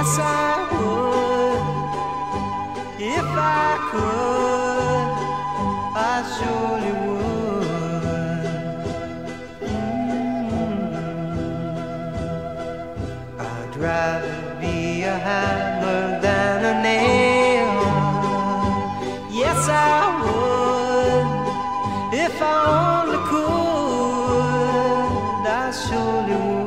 Yes, I would. If I could, I surely would. I'd rather be a hammer than a nail. Yes, I would. If I only could, I surely would.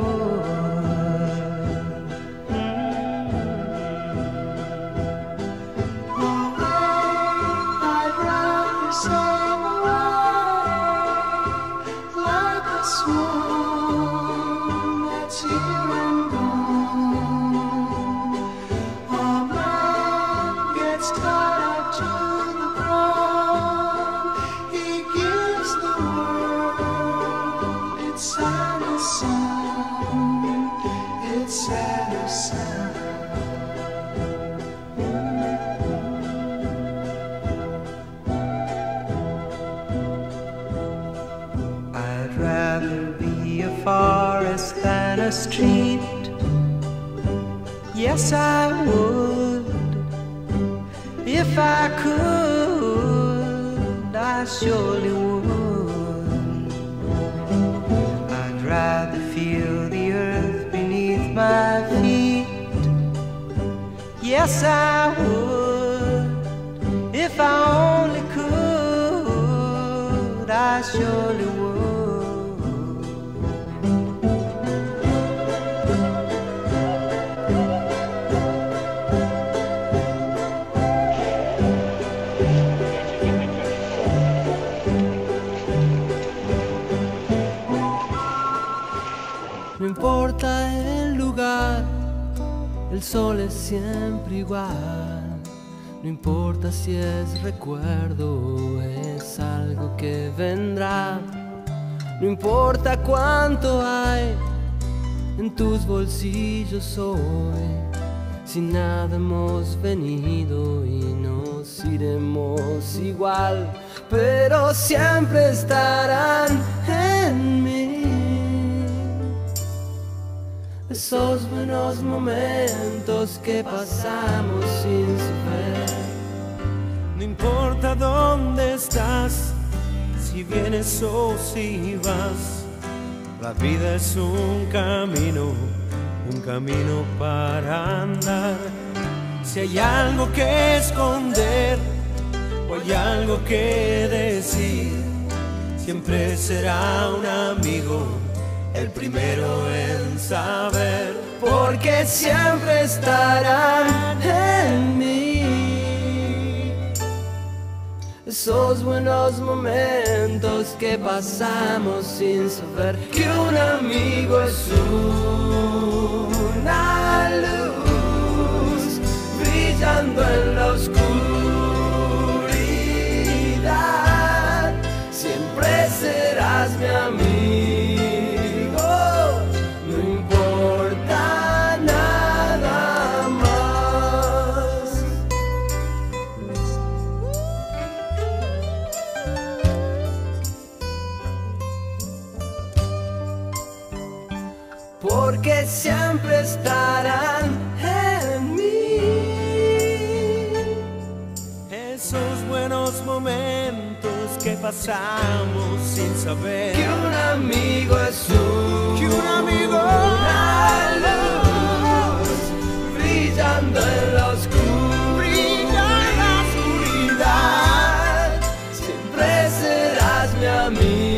Forest than a street. Yes, I would. If I could, I surely would. I'd rather feel the earth beneath my feet. Yes, I would. If I only could, I surely would. No importa el lugar, el sol es siempre igual. No importa si es recuerdo, es algo que vendrá. No importa cuánto hay en tus bolsillos hoy. Sin nada hemos venido y nos iremos igual, pero siempre estarán en mí esos buenos momentos que pasamos sin saber. No importa dónde estás, si vienes o si vas, la vida es un camino para andar. Si hay algo que esconder o hay algo que decir, siempre será un amigo el primero en saber, porque siempre estarán en mí esos buenos momentos que pasamos sin saber que un amigo es una luz brillando en la oscuridad. Siempre serás mi amigo. Porque siempre estarán en mí esos buenos momentos que pasamos sin saber que un amigo es una luz brillando en la oscuridad. Siempre serás mi amigo.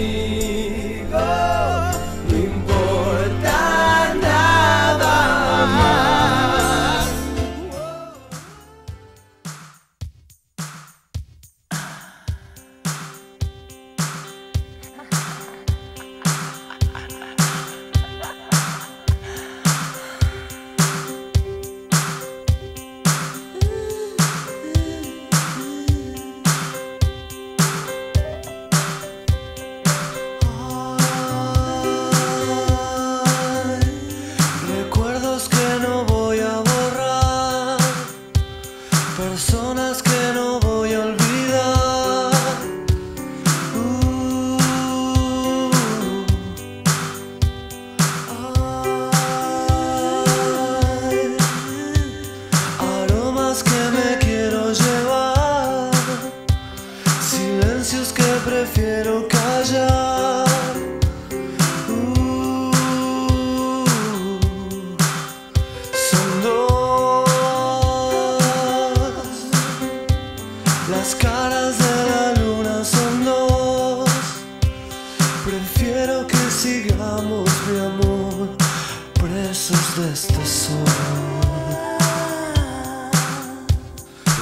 besos de este sol.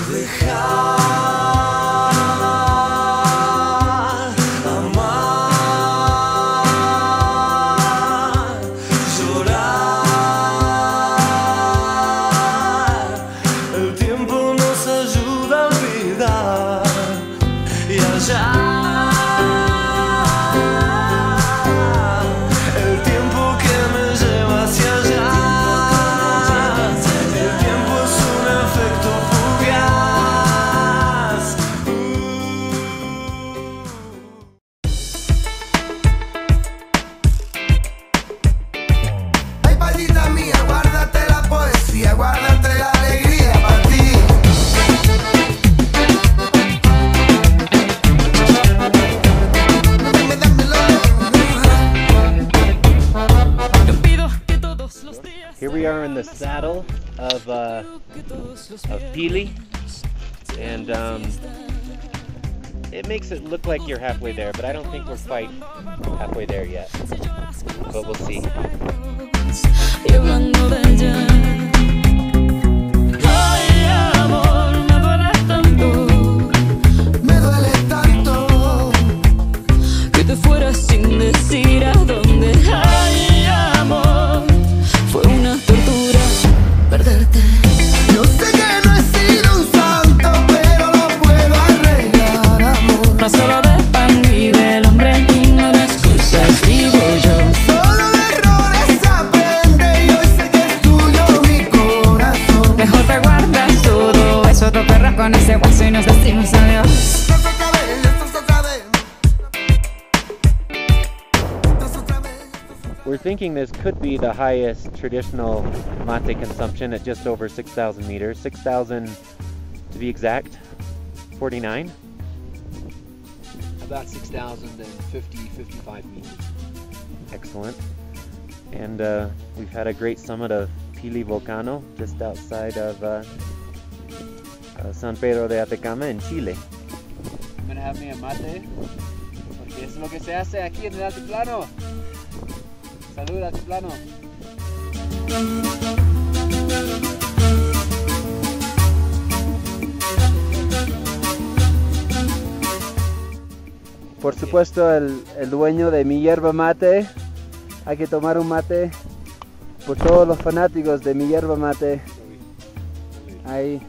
Dejar, amar, llorar. El tiempo nos ayuda a olvidar y hallar. Here we are in the saddle of Pili, and it makes it look like you're halfway there, but I don't think we're quite halfway there yet, but we'll see. Con ese hueso y nos decimos adiós. We're thinking this could be the highest traditional mate consumption at just over 6,000 meters. 6,000 to be exact, 49. About 6,050, 55 meters. Excellent. And we've had a great summit of Pili Volcano just outside of San Pedro de Atacama en Chile. I'm gonna have me a mate, porque es lo que se hace aquí en el altiplano. Salud, altiplano. Por supuesto, el dueño de mi yerba mate. Hay que tomar un mate por todos los fanáticos de mi yerba mate. Ahí.